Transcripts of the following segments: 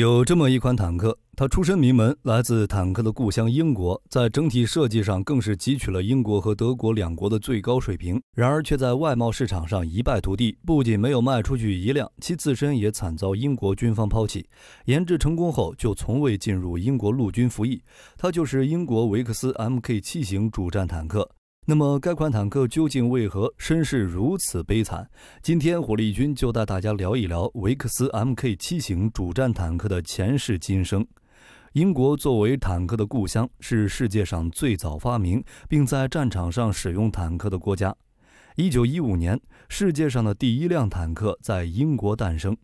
有这么一款坦克，它出身名门，来自坦克的故乡英国，在整体设计上更是汲取了英国和德国两国的最高水平。然而却在外贸市场上一败涂地，不仅没有卖出去一辆，其自身也惨遭英国军方抛弃。研制成功后就从未进入英国陆军服役，它就是英国维克斯 MK7 型主战坦克。 那么，该款坦克究竟为何身世如此悲惨？今天火力军就带大家聊一聊维克斯 MK7 型主战坦克的前世今生。英国作为坦克的故乡，是世界上最早发明并在战场上使用坦克的国家。1915年，世界上的第一辆坦克在英国诞生。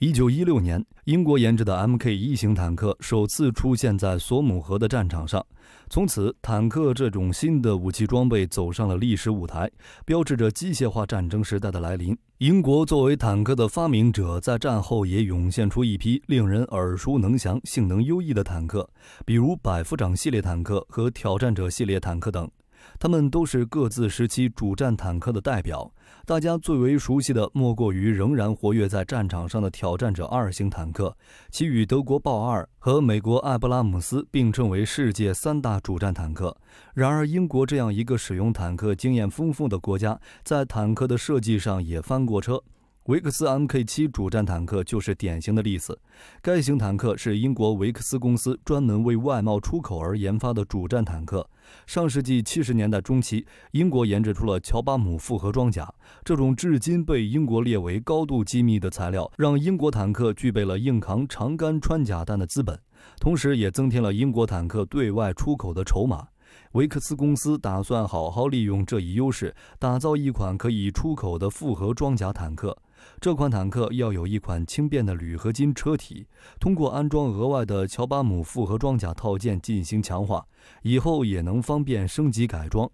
1916年，英国研制的 MK1 型坦克首次出现在索姆河的战场上。从此，坦克这种新的武器装备走上了历史舞台，标志着机械化战争时代的来临。英国作为坦克的发明者，在战后也涌现出一批令人耳熟能详、性能优异的坦克，比如百夫长系列坦克和挑战者系列坦克等。 他们都是各自时期主战坦克的代表，大家最为熟悉的莫过于仍然活跃在战场上的挑战者2型坦克，其与德国豹2和美国艾布拉姆斯并称为世界3大主战坦克。然而，英国这样一个使用坦克经验丰富的国家，在坦克的设计上也翻过车。 维克斯 MK7 主战坦克就是典型的例子。该型坦克是英国维克斯公司专门为外贸出口而研发的主战坦克。上世纪70年代中期，英国研制出了乔巴姆复合装甲，这种至今被英国列为高度机密的材料，让英国坦克具备了硬扛长杆穿甲弹的资本，同时也增添了英国坦克对外出口的筹码。 维克斯公司打算好好利用这一优势，打造一款可以出口的复合装甲坦克。这款坦克要有一款轻便的铝合金车体，通过安装额外的乔巴姆复合装甲套件进行强化，以后也能方便升级改装。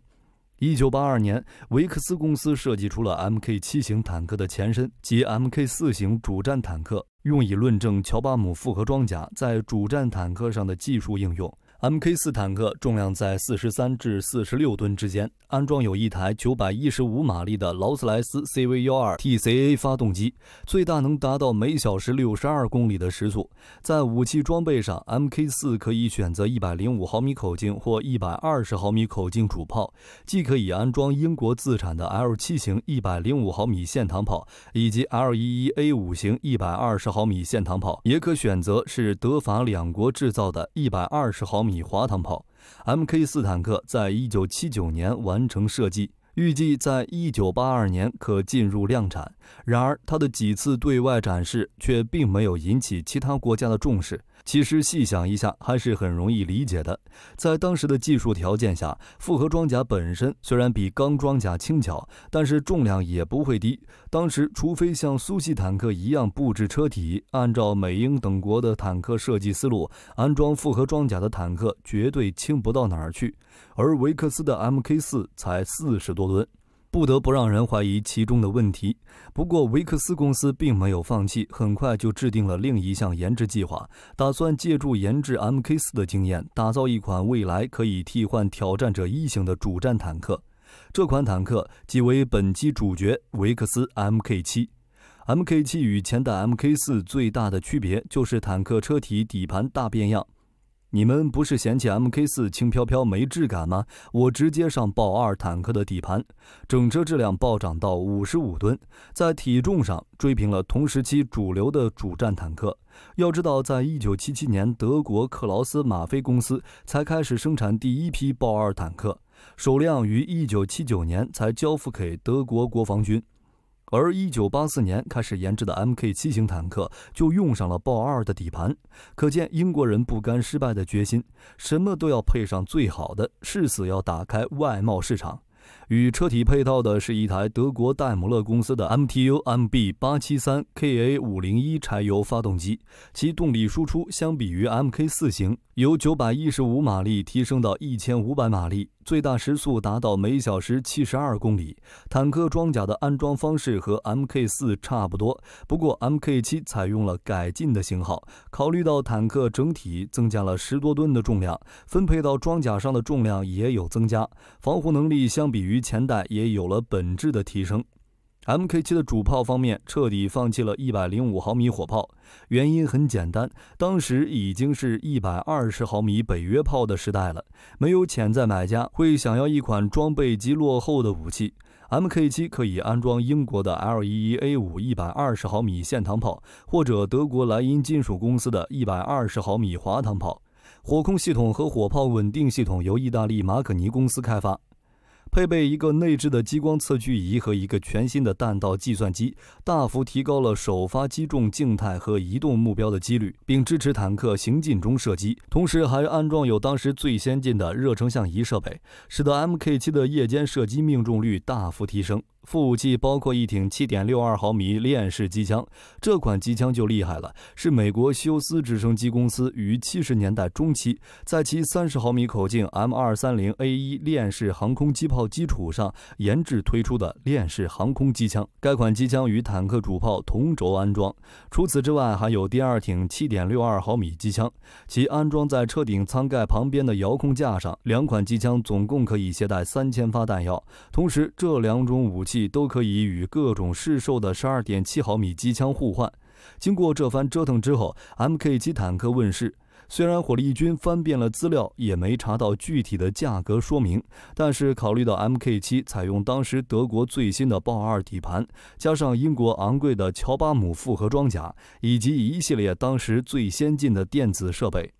1982年，维克斯公司设计出了 MK7 型坦克的前身及 MK4 型主战坦克，用以论证乔巴姆复合装甲在主战坦克上的技术应用。 MK4 坦克重量在43至46吨之间，安装有一台915马力的劳斯莱斯 CV12 TCA 发动机，最大能达到每小时62公里的时速。在武器装备上 ，MK4 可以选择105毫米口径或120毫米口径主炮，既可以安装英国自产的 L7 型105毫米线膛炮以及 L11A5 型120毫米线膛炮，也可选择是德法两国制造的120毫米滑膛炮。MK4 坦克在1979年完成设计，预计在1982年可进入量产。然而，它的几次对外展示却并没有引起其他国家的重视。其实细想一下，还是很容易理解的。在当时的技术条件下，复合装甲本身虽然比钢装甲轻巧，但是重量也不会低。当时，除非像苏系坦克一样布置车体，按照美英等国的坦克设计思路，安装复合装甲的坦克绝对轻不到哪儿去。而维克斯的 MK4 才40多吨。 不得不让人怀疑其中的问题。不过，维克斯公司并没有放弃，很快就制定了另一项研制计划，打算借助研制 MK4 的经验，打造一款未来可以替换挑战者1型的主战坦克。这款坦克即为本期主角维克斯 MK7。 MK7 与前代 MK4 最大的区别就是坦克车体底盘大变样。 你们不是嫌弃 MK4 轻飘飘没质感吗？我直接上豹2坦克的底盘，整车质量暴涨到55吨，在体重上追平了同时期主流的主战坦克。要知道，在1977年，德国克劳斯马菲公司才开始生产第一批豹2坦克，首辆于1979年才交付给德国国防军。 而1984年开始研制的 MK7 型坦克就用上了豹2的底盘，可见英国人不甘失败的决心，什么都要配上最好的，誓死要打开外贸市场。与车体配套的是一台德国戴姆勒公司的 MTU MB873KA501 柴油发动机，其动力输出相比于 MK4 型由915马力提升到1500马力。 最大时速达到每小时72公里。坦克装甲的安装方式和 MK4 差不多，不过 MK7 采用了改进的型号。考虑到坦克整体增加了10多吨的重量，分配到装甲上的重量也有增加，防护能力相比于前代也有了本质的提升。MK7 的主炮方面彻底放弃了105毫米火炮，原因很简单，当时已经是120毫米北约炮的时代了，没有潜在买家会想要一款装备极落后的武器。 MK7 可以安装英国的 L11A5 120毫米线膛炮，或者德国莱茵金属公司的120毫米滑膛炮。火控系统和火炮稳定系统由意大利马可尼公司开发，配备一个内置的激光测距仪和一个全新的弹道计算机，大幅提高了首发击中静态和移动目标的几率，并支持坦克行进中射击。同时还安装有当时最先进的热成像仪设备，使得 MK7 的夜间射击命中率大幅提升。 副武器包括一挺 7.62 毫米链式机枪，这款机枪就厉害了，是美国休斯直升机公司于70年代中期在其30毫米口径 M230A1 链式航空机炮基础上研制推出的链式航空机枪。该款机枪与坦克主炮同轴安装，除此之外还有第二挺 7.62 毫米机枪，其安装在车顶舱盖旁边的遥控架上。两款机枪总共可以携带 3000 发弹药，同时这两种武器 都可以与各种市售的 12.7 毫米机枪互换。经过这番折腾之后 ，MK7 坦克问世。虽然火力军翻遍了资料，也没查到具体的价格说明，但是考虑到 MK7 采用当时德国最新的豹2底盘，加上英国昂贵的乔巴姆复合装甲，以及一系列当时最先进的电子设备。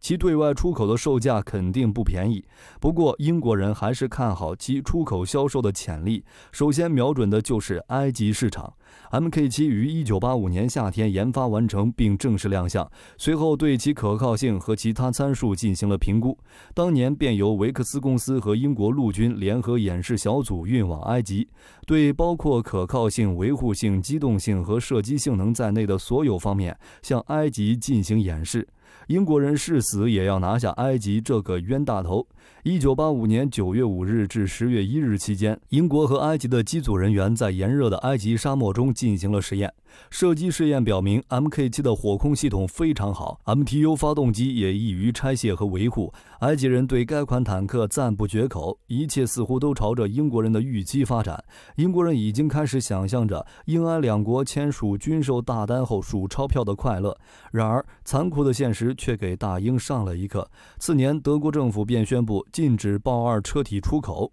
其对外出口的售价肯定不便宜，不过英国人还是看好其出口销售的潜力。首先瞄准的就是埃及市场。MK7 于1985年夏天研发完成并正式亮相，随后对其可靠性和其他参数进行了评估。当年便由维克斯公司和英国陆军联合演示小组运往埃及，对包括可靠性、维护性、机动性和射击性能在内的所有方面向埃及进行演示。 英国人誓死也要拿下埃及这个冤大头。1985年9月5日至10月1日期间，英国和埃及的机组人员在炎热的埃及沙漠中进行了实验。射击试验表明 ，MK7 的火控系统非常好 ，MTU 发动机也易于拆卸和维护。埃及人对该款坦克赞不绝口，一切似乎都朝着英国人的预期发展。英国人已经开始想象着英埃两国签署军售大单后数钞票的快乐。然而，残酷的现实 却给大英上了一课。次年，德国政府便宣布禁止豹2车体出口。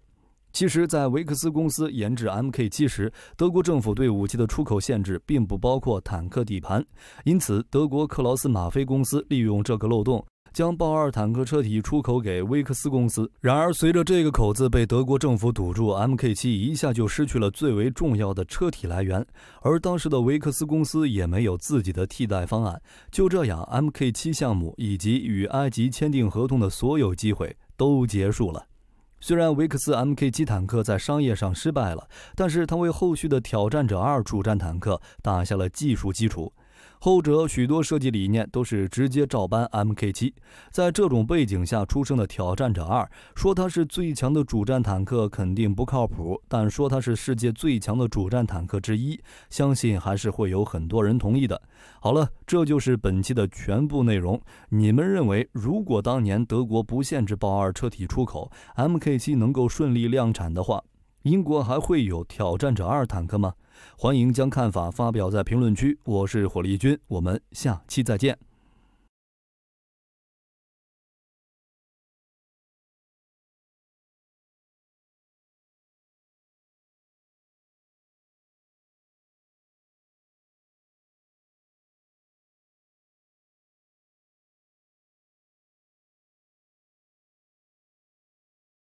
其实，在维克斯公司研制 MK7 时，德国政府对武器的出口限制并不包括坦克底盘，因此，德国克劳斯马菲公司利用这个漏洞， 将豹2坦克车体出口给威克斯公司。然而，随着这个口子被德国政府堵住 ，MK7 一下就失去了最为重要的车体来源，而当时的威克斯公司也没有自己的替代方案。就这样 ，MK7 项目以及与埃及签订合同的所有机会都结束了。 虽然维克斯 MK7 坦克在商业上失败了，但是它为后续的挑战者2主战坦克打下了技术基础。后者许多设计理念都是直接照搬 MK7。在这种背景下出生的挑战者2，说它是最强的主战坦克肯定不靠谱，但说它是世界最强的主战坦克之一，相信还是会有很多人同意的。好了，这就是本期的全部内容。你们认为，如果当年德国不限制豹2车体出口 ，MK 7能够顺利量产的话，英国还会有挑战者2坦克吗？欢迎将看法发表在评论区。我是火力军，我们下期再见。